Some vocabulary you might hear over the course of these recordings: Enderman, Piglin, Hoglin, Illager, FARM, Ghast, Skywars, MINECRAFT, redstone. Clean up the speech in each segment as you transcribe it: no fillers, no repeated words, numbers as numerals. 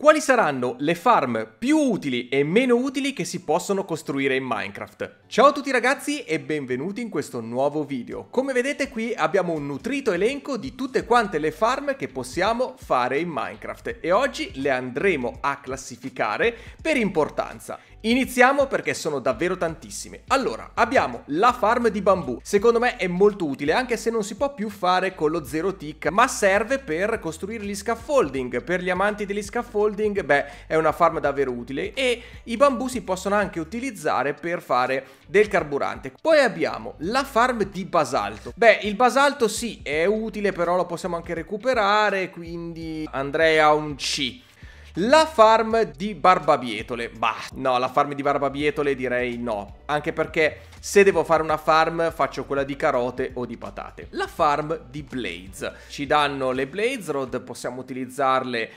Quali saranno le farm più utili e meno utili che si possono costruire in Minecraft? Ciao a tutti ragazzi e benvenuti in questo nuovo video. Come vedete qui abbiamo un nutrito elenco di tutte quante le farm che possiamo fare in Minecraft e oggi le andremo a classificare per importanza. Iniziamo perché sono davvero tantissime. Allora, abbiamo la farm di bambù. Secondo me è molto utile anche se non si può più fare con lo zero tick, ma serve per costruire gli scaffolding. Per gli amanti degli scaffolding, beh, è una farm davvero utile e i bambù si possono anche utilizzare per fare del carburante. Poi abbiamo la farm di basalto. Beh, il basalto sì, è utile, però lo possiamo anche recuperare, quindi andrei a un C. La farm di barbabietole, bah, no, la farm di barbabietole direi no, anche perché se devo fare una farm faccio quella di carote o di patate. La farm di blaze, ci danno le blaze rod, possiamo utilizzarle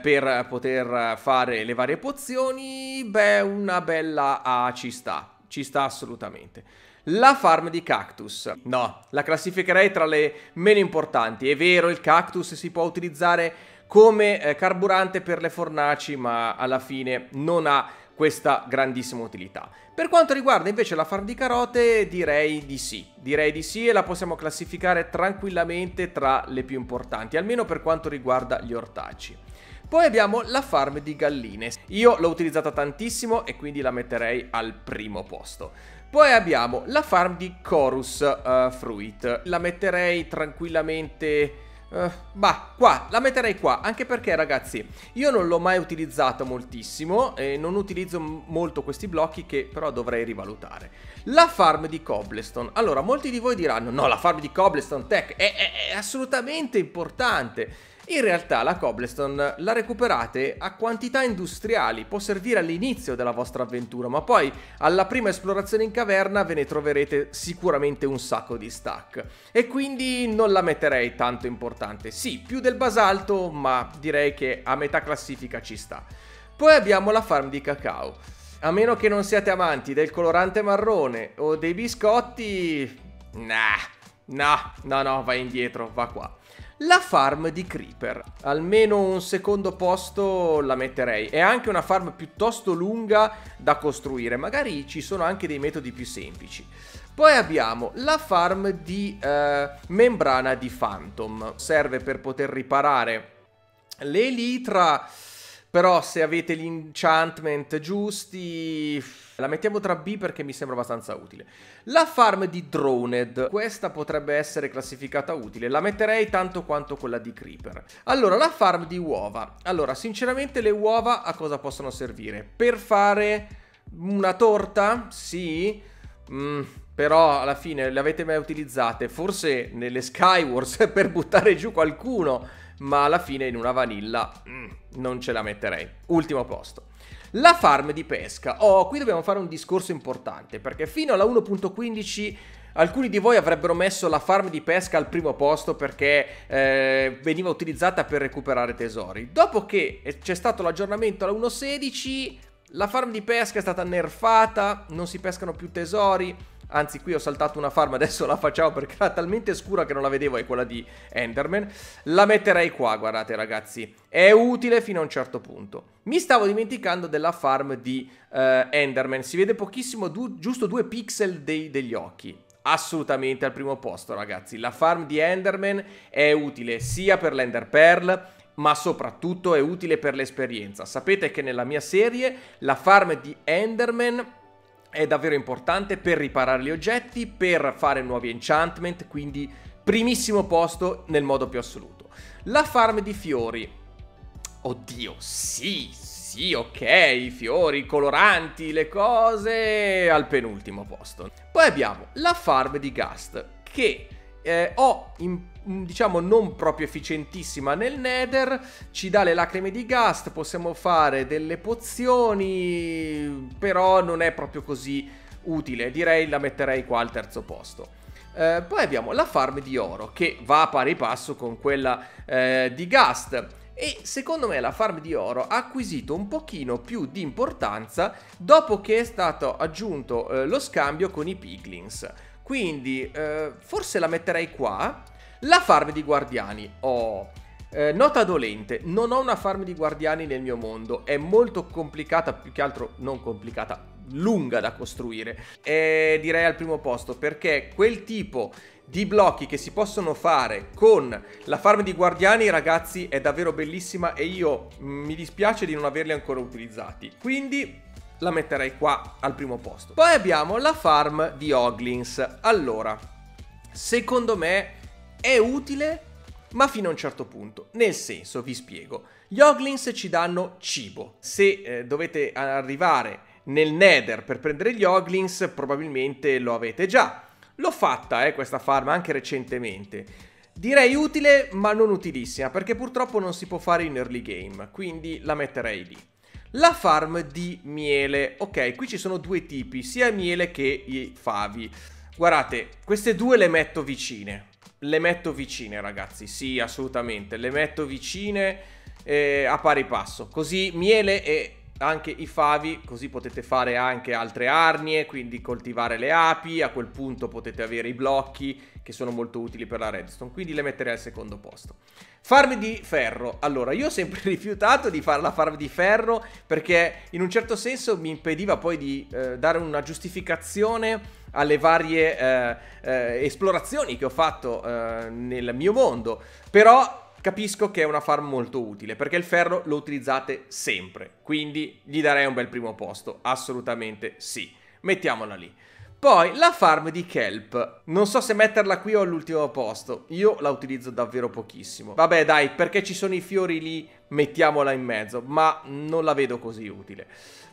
per poter fare le varie pozioni, beh, una bella A ci sta assolutamente. La farm di cactus, no, la classificherei tra le meno importanti. È vero, il cactus si può utilizzare come carburante per le fornaci, ma alla fine non ha questa grandissima utilità. Per quanto riguarda invece la farm di carote, direi di sì e la possiamo classificare tranquillamente tra le più importanti, almeno per quanto riguarda gli ortaggi. Poi abbiamo la farm di galline, io l'ho utilizzata tantissimo e quindi la metterei al primo posto. Poi abbiamo la farm di chorus fruit, la metterei tranquillamente... la metterei qua, anche perché ragazzi io non l'ho mai utilizzato moltissimo e non utilizzo molto questi blocchi, che però dovrei rivalutare. La farm di cobblestone, allora molti di voi diranno no, la farm di cobblestone tech è assolutamente importante. In realtà la cobblestone la recuperate a quantità industriali, può servire all'inizio della vostra avventura, ma poi alla prima esplorazione in caverna ve ne troverete sicuramente un sacco di stack e quindi non la metterei tanto importante, sì, più del basalto, ma direi che a metà classifica ci sta. Poi abbiamo la farm di cacao, a meno che non siate amanti del colorante marrone o dei biscotti, no, vai indietro, va qua. La farm di creeper, almeno un secondo posto la metterei, è anche una farm piuttosto lunga da costruire, magari ci sono anche dei metodi più semplici. Poi abbiamo la farm di membrana di phantom, serve per poter riparare le elitra, però se avete gli enchantment giusti la mettiamo tra B perché mi sembra abbastanza utile. La farm di Droned, questa potrebbe essere classificata utile, la metterei tanto quanto quella di Creeper. Allora, la farm di uova, allora sinceramente le uova a cosa possono servire? Per fare una torta? Sì, però alla fine le avete mai utilizzate? Forse nelle Skywars per buttare giù qualcuno, ma alla fine in una vanilla non ce la metterei. Ultimo posto. La farm di pesca. Oh, qui dobbiamo fare un discorso importante, perché fino alla 1.15 alcuni di voi avrebbero messo la farm di pesca al primo posto perché veniva utilizzata per recuperare tesori. Dopo che c'è stato l'aggiornamento alla 1.16, la farm di pesca è stata nerfata, non si pescano più tesori. Anzi, qui ho saltato una farm, adesso la facciamo perché era talmente scura che non la vedevo, è quella di Enderman. La metterei qua, guardate ragazzi, è utile fino a un certo punto. Mi stavo dimenticando della farm di Enderman, si vede pochissimo, giusto 2 pixel degli occhi. Assolutamente al primo posto ragazzi, la farm di Enderman è utile sia per l'Ender Pearl, ma soprattutto è utile per l'esperienza. Sapete che nella mia serie la farm di Enderman è davvero importante per riparare gli oggetti, per fare nuovi enchantment, quindi primissimo posto nel modo più assoluto. La farm di fiori, oddio, sì, ok, i fiori, i coloranti, le cose, al penultimo posto. Poi abbiamo la farm di Ghast, che diciamo non proprio efficientissima nel Nether, ci dà le lacrime di Ghast, possiamo fare delle pozioni, però non è proprio così utile, direi la metterei qua al terzo posto. Poi abbiamo la farm di oro, che va a pari passo con quella di Ghast, e secondo me la farm di oro ha acquisito un pochino più di importanza dopo che è stato aggiunto lo scambio con i piglins, quindi forse la metterei qua. La farm di guardiani, Nota dolente, non ho una farm di guardiani nel mio mondo, è molto complicata, più che altro non complicata, lunga da costruire, e direi al primo posto, perché quel tipo di blocchi che si possono fare con la farm di guardiani, ragazzi, è davvero bellissima e io mi dispiace di non averli ancora utilizzati, quindi la metterei qua al primo posto. Poi abbiamo la farm di Hoglins. Allora, secondo me è utile ma fino a un certo punto, nel senso, vi spiego, gli Hoglins ci danno cibo, se dovete arrivare nel Nether per prendere gli Hoglins probabilmente lo avete già. L'ho fatta questa farm anche recentemente. Direi utile ma non utilissima, perché purtroppo non si può fare in early game, quindi la metterei lì. La farm di miele. Ok, qui ci sono due tipi, sia il miele che i favi. Guardate, queste due le metto vicine. Le metto vicine, ragazzi, sì, assolutamente. Le metto vicine a pari passo. Così miele e anche i favi, così potete fare anche altre arnie, quindi coltivare le api, a quel punto potete avere i blocchi che sono molto utili per la redstone, quindi le metterei al secondo posto. Farm di ferro. Allora, io ho sempre rifiutato di fare la farm di ferro perché in un certo senso mi impediva poi di dare una giustificazione alle varie esplorazioni che ho fatto nel mio mondo, però capisco che è una farm molto utile, perché il ferro lo utilizzate sempre, quindi gli darei un bel primo posto, assolutamente sì, mettiamola lì. Poi la farm di kelp, non so se metterla qui o all'ultimo posto, io la utilizzo davvero pochissimo. Vabbè dai, perché ci sono i fiori lì, mettiamola in mezzo, ma non la vedo così utile.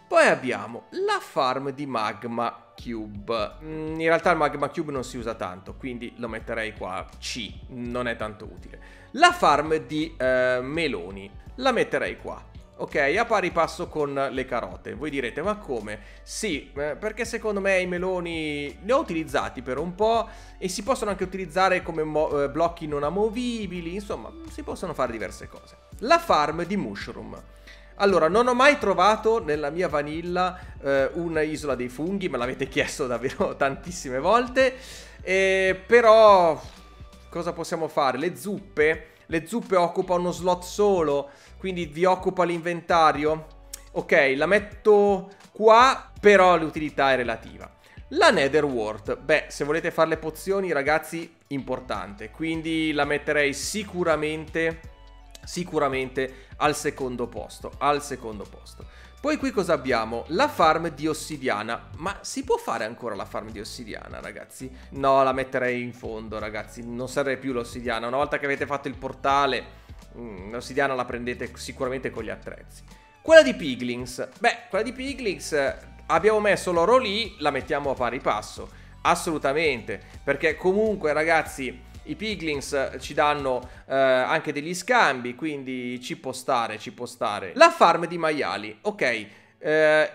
Poi abbiamo la farm di magma cube, in realtà il magma cube non si usa tanto, quindi lo metterei qua, C, non è tanto utile. La farm di meloni, la metterei qua, ok, a pari passo con le carote. Voi direte, ma come? Sì, perché secondo me i meloni li ho utilizzati per un po' e si possono anche utilizzare come blocchi non amovibili, insomma, si possono fare diverse cose. La farm di mushroom. Allora, non ho mai trovato nella mia vanilla un'isola dei funghi, me l'avete chiesto davvero tantissime volte, però cosa possiamo fare? Le zuppe? Le zuppe occupano uno slot solo, quindi vi occupa l'inventario. Ok, la metto qua, però l'utilità è relativa. La Netherwort, beh, se volete fare le pozioni, ragazzi, importante, quindi la metterei sicuramente al secondo posto, Poi qui cosa abbiamo? La farm di ossidiana. Ma si può fare ancora la farm di ossidiana, ragazzi? No, la metterei in fondo, ragazzi, non serve più l'ossidiana. Una volta che avete fatto il portale, l'ossidiana la prendete sicuramente con gli attrezzi. Quella di piglings, beh, quella di piglings abbiamo messo l'oro lì, la mettiamo a pari passo, assolutamente, perché comunque, ragazzi, i piglings ci danno anche degli scambi, quindi ci può stare, La farm di maiali, ok,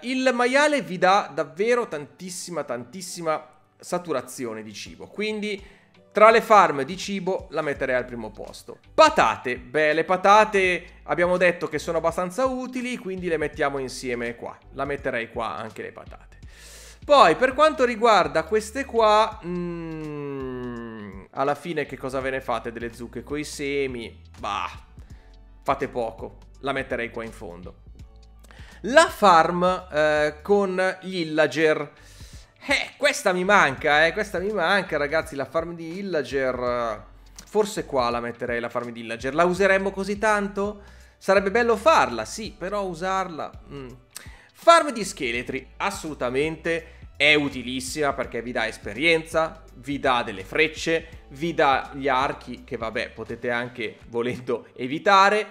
il maiale vi dà davvero tantissima saturazione di cibo, quindi tra le farm di cibo la metterei al primo posto. Patate, beh, le patate abbiamo detto che sono abbastanza utili, quindi le mettiamo insieme qua, la metterei qua anche le patate. Poi per quanto riguarda queste qua, alla fine che cosa ve ne fate delle zucche coi semi? Bah, fate poco, la metterei qua in fondo. La farm con gli Illager. Questa mi manca, ragazzi, la farm di Illager. Forse qua la metterei, la farm di Illager. La useremmo così tanto? Sarebbe bello farla, sì, però usarla... Farm di scheletri, assolutamente... È utilissima perché vi dà esperienza, vi dà delle frecce, vi dà gli archi che vabbè potete anche volendo evitare,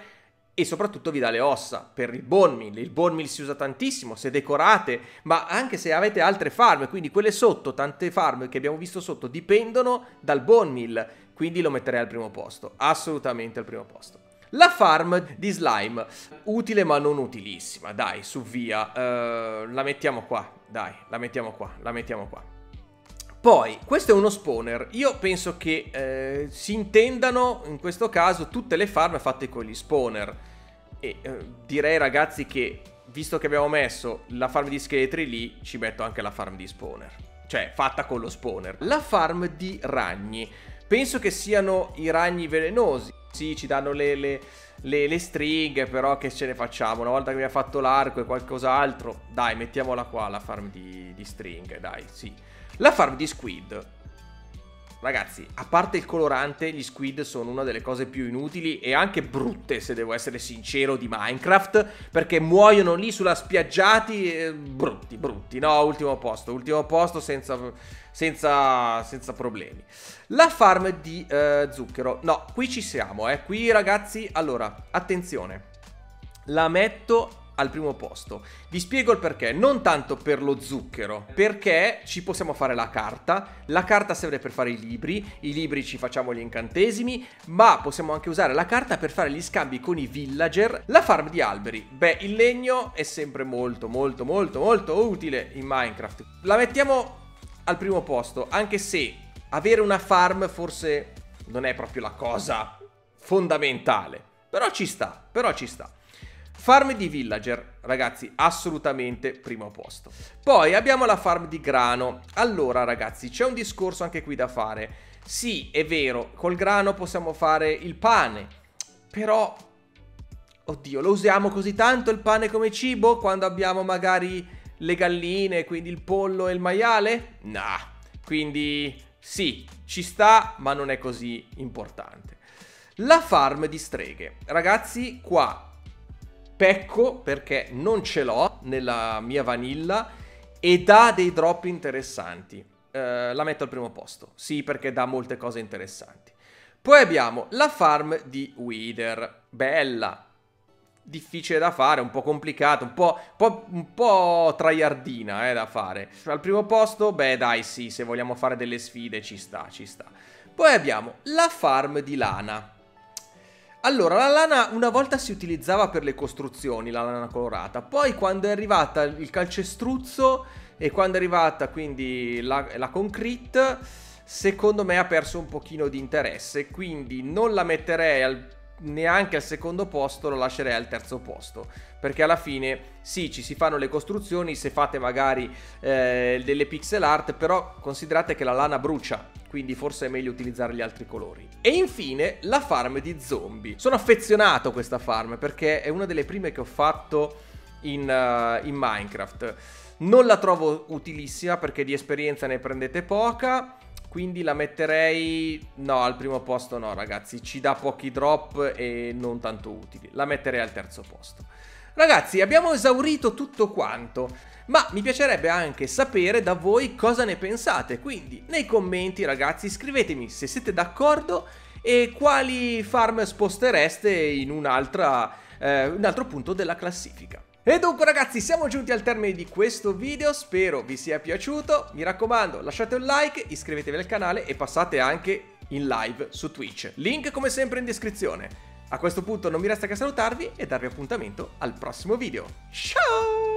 e soprattutto vi dà le ossa per il bone meal. Il bone meal si usa tantissimo se decorate, ma anche se avete altre farm, quindi quelle sotto, tante farm che abbiamo visto sotto dipendono dal bone meal, quindi lo metterei al primo posto, assolutamente al primo posto. La farm di slime, utile ma non utilissima, dai, su via, la mettiamo qua, dai, la mettiamo qua. Poi, questo è uno spawner, io penso che si intendano in questo caso tutte le farm fatte con gli spawner, e direi, ragazzi, che visto che abbiamo messo la farm di scheletri lì, ci metto anche la farm di spawner, cioè fatta con lo spawner. La farm di ragni, penso che siano i ragni velenosi. sì, ci danno le stringhe, però che ce ne facciamo? Una volta che abbiamo fatto l'arco e qualcos'altro, dai, mettiamola qua la farm di stringhe, dai, sì. La farm di squid. Ragazzi, a parte il colorante, gli squid sono una delle cose più inutili e anche brutte, se devo essere sincero, di Minecraft, perché muoiono lì sulla spiaggiati, brutti, brutti, no, ultimo posto senza problemi. La farm di zucchero, no, qui ci siamo, qui ragazzi, allora, attenzione, la metto al primo posto. Vi spiego il perché, non tanto per lo zucchero, perché ci possiamo fare la carta serve per fare i libri ci facciamo gli incantesimi, ma possiamo anche usare la carta per fare gli scambi con i villager. La farm di alberi, beh, il legno è sempre molto utile in Minecraft. La mettiamo al primo posto, anche se avere una farm forse non è proprio la cosa fondamentale, però ci sta, Farm di villager, ragazzi, assolutamente primo posto. Poi abbiamo la farm di grano. Allora, ragazzi, c'è un discorso anche qui da fare. Sì, è vero, col grano possiamo fare il pane, però, oddio, lo usiamo così tanto il pane come cibo quando abbiamo magari le galline, quindi il pollo e il maiale? Nah, quindi sì, ci sta, ma non è così importante. La farm di streghe. Ragazzi, qua pecco perché non ce l'ho nella mia vanilla e dà dei drop interessanti. La metto al primo posto, sì, perché dà molte cose interessanti. Poi abbiamo la farm di Wither, bella, difficile da fare, un po' complicata, un po' traiardina da fare. Al primo posto, beh dai, sì, se vogliamo fare delle sfide ci sta, Poi abbiamo la farm di lana. Allora, la lana una volta si utilizzava per le costruzioni, la lana colorata, poi quando è arrivata il calcestruzzo e quando è arrivata quindi la concrete, secondo me ha perso un pochino di interesse, quindi non la metterei neanche al secondo posto, la lascerei al terzo posto, perché alla fine sì, ci si fanno le costruzioni, se fate magari delle pixel art, però considerate che la lana brucia, quindi forse è meglio utilizzare gli altri colori. E infine la farm di zombie. Sono affezionato a questa farm perché è una delle prime che ho fatto in Minecraft. Non la trovo utilissima perché di esperienza ne prendete poca, quindi la metterei... no, al primo posto no, ragazzi, ci dà pochi drop e non tanto utili. La metterei al terzo posto. Ragazzi, abbiamo esaurito tutto quanto, ma mi piacerebbe anche sapere da voi cosa ne pensate, quindi nei commenti, ragazzi, scrivetemi se siete d'accordo e quali farm spostereste in un altro punto della classifica. E dunque, ragazzi, siamo giunti al termine di questo video, spero vi sia piaciuto, mi raccomando lasciate un like, iscrivetevi al canale e passate anche in live su Twitch, link come sempre in descrizione. A questo punto non mi resta che salutarvi e darvi appuntamento al prossimo video. Ciao!